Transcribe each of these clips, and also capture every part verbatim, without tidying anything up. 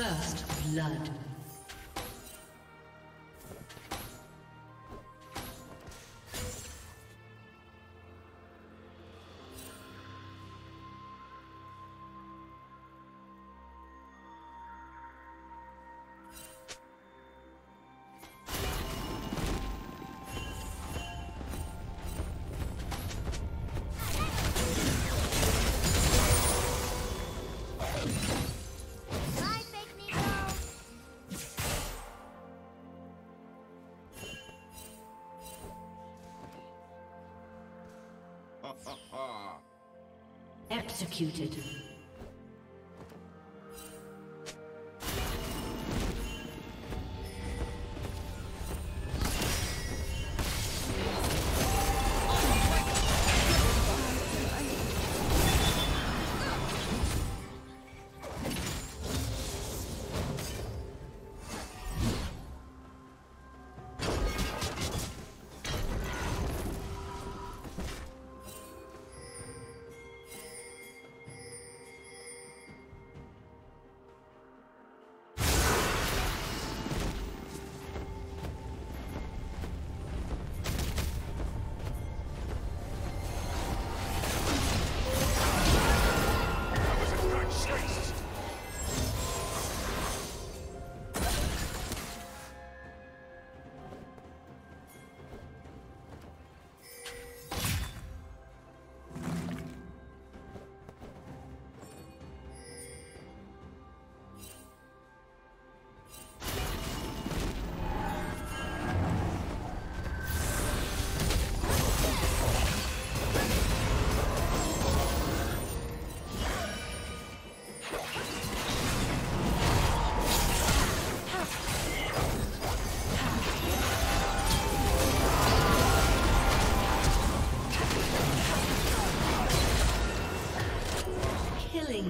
First blood. Executed.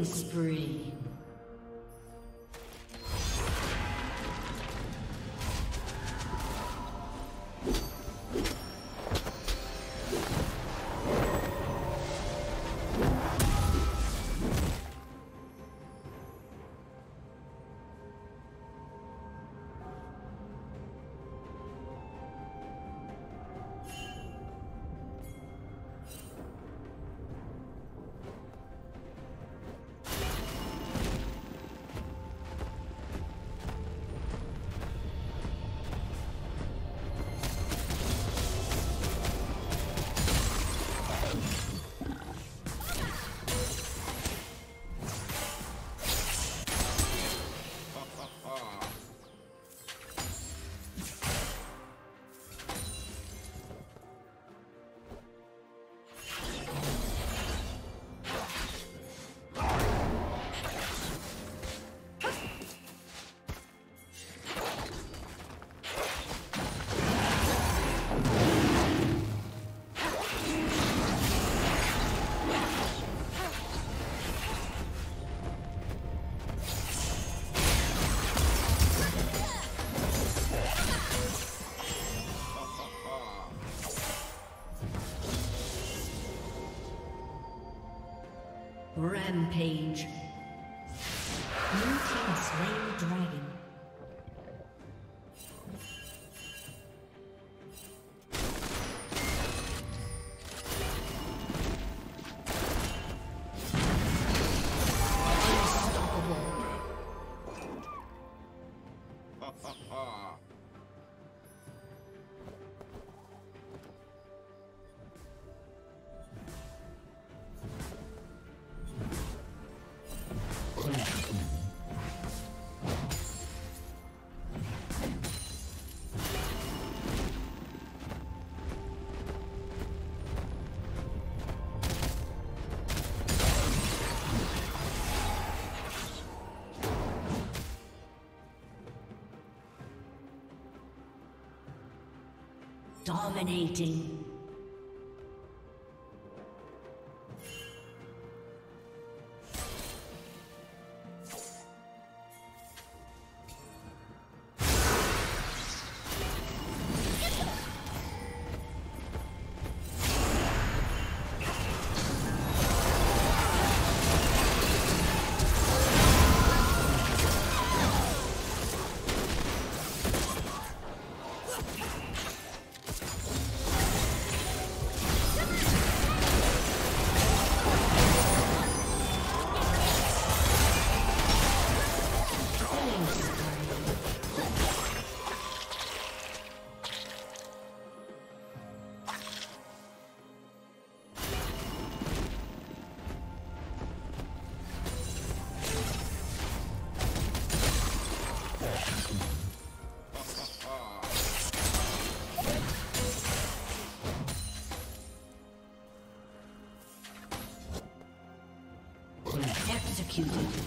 Spree. Rampage. New team slain the dragon. Dominating. executed.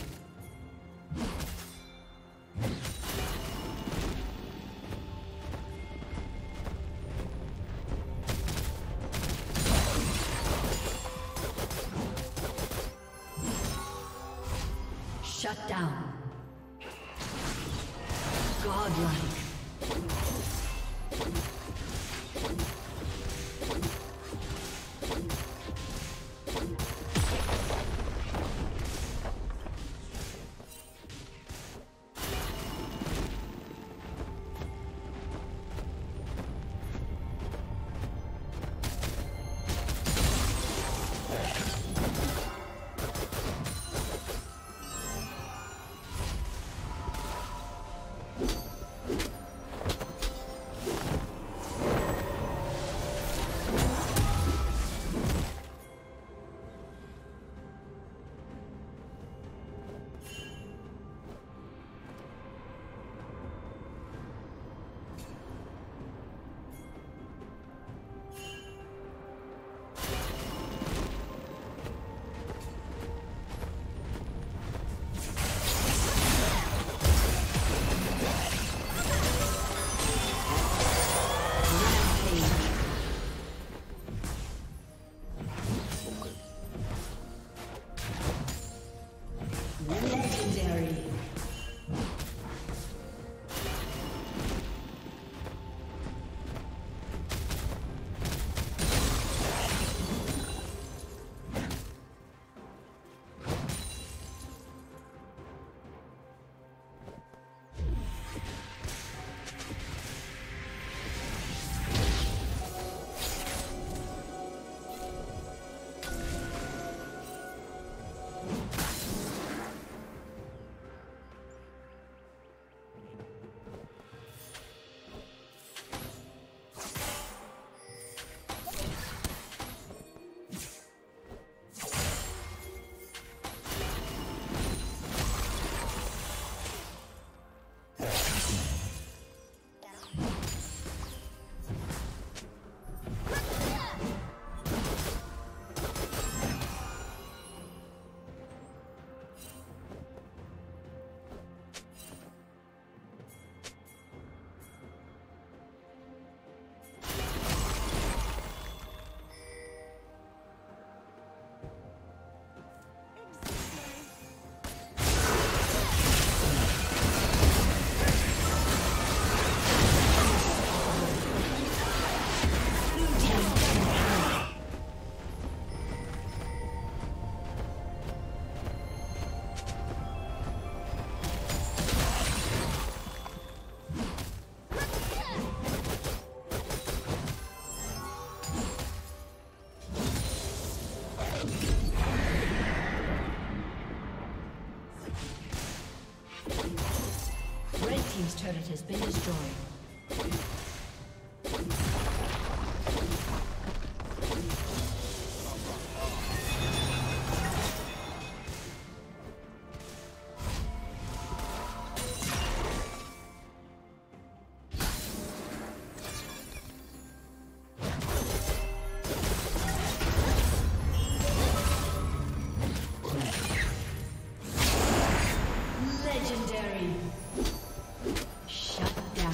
Shut down. Godlike. Team's turret has been destroyed. Legendary. Shut down.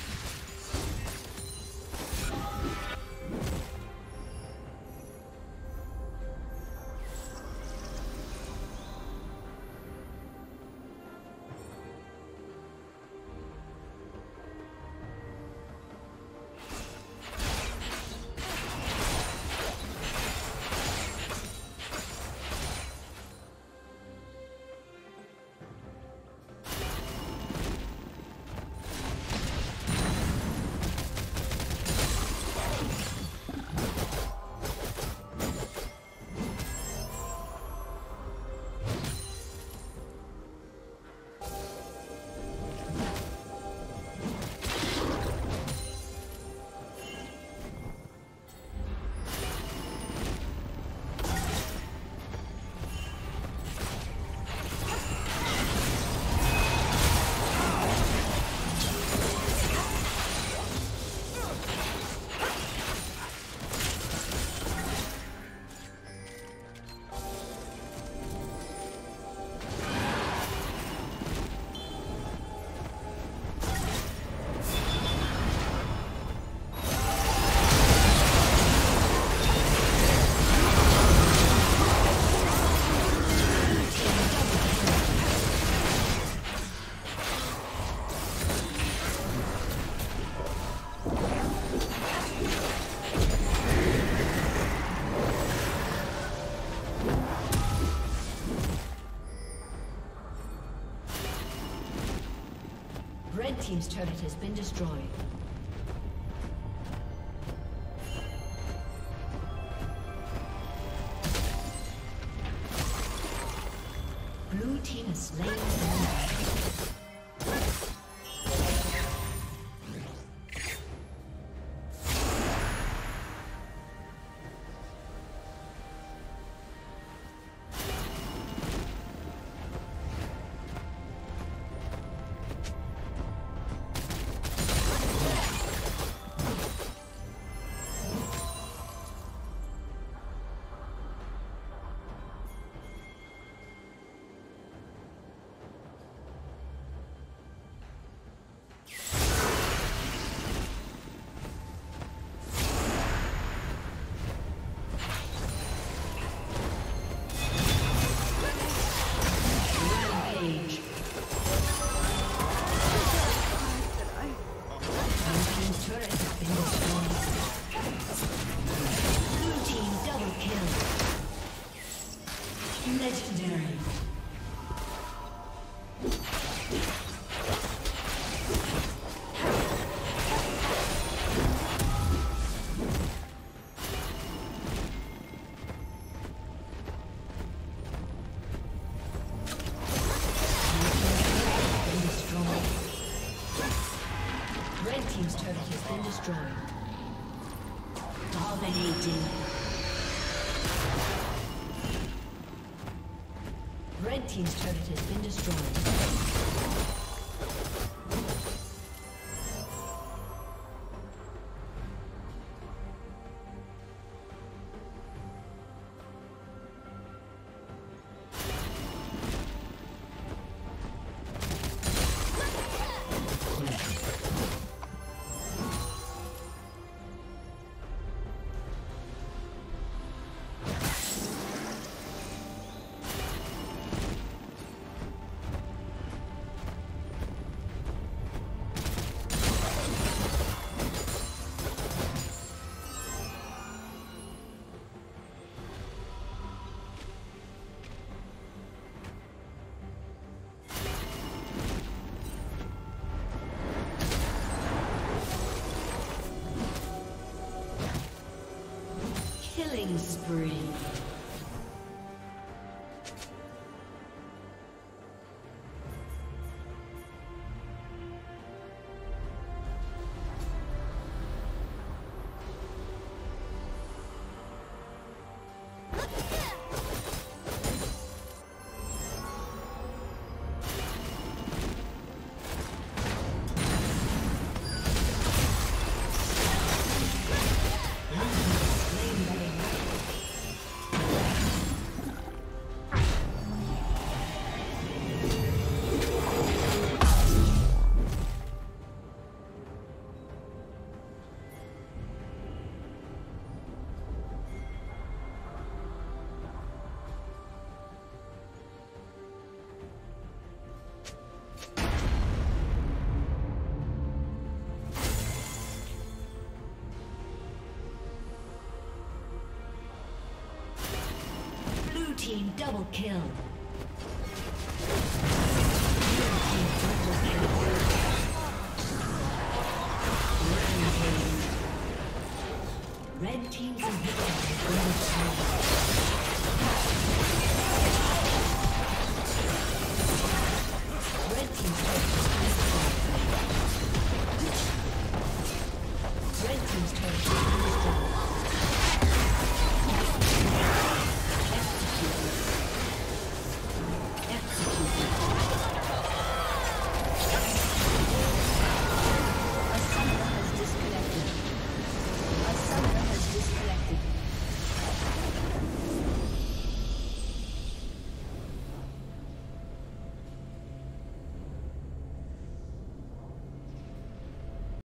Red team's turret has been destroyed. Blue team has slain the team's turret has been destroyed. Dominating. Red team's turret has been destroyed. Killing spree. Double kill.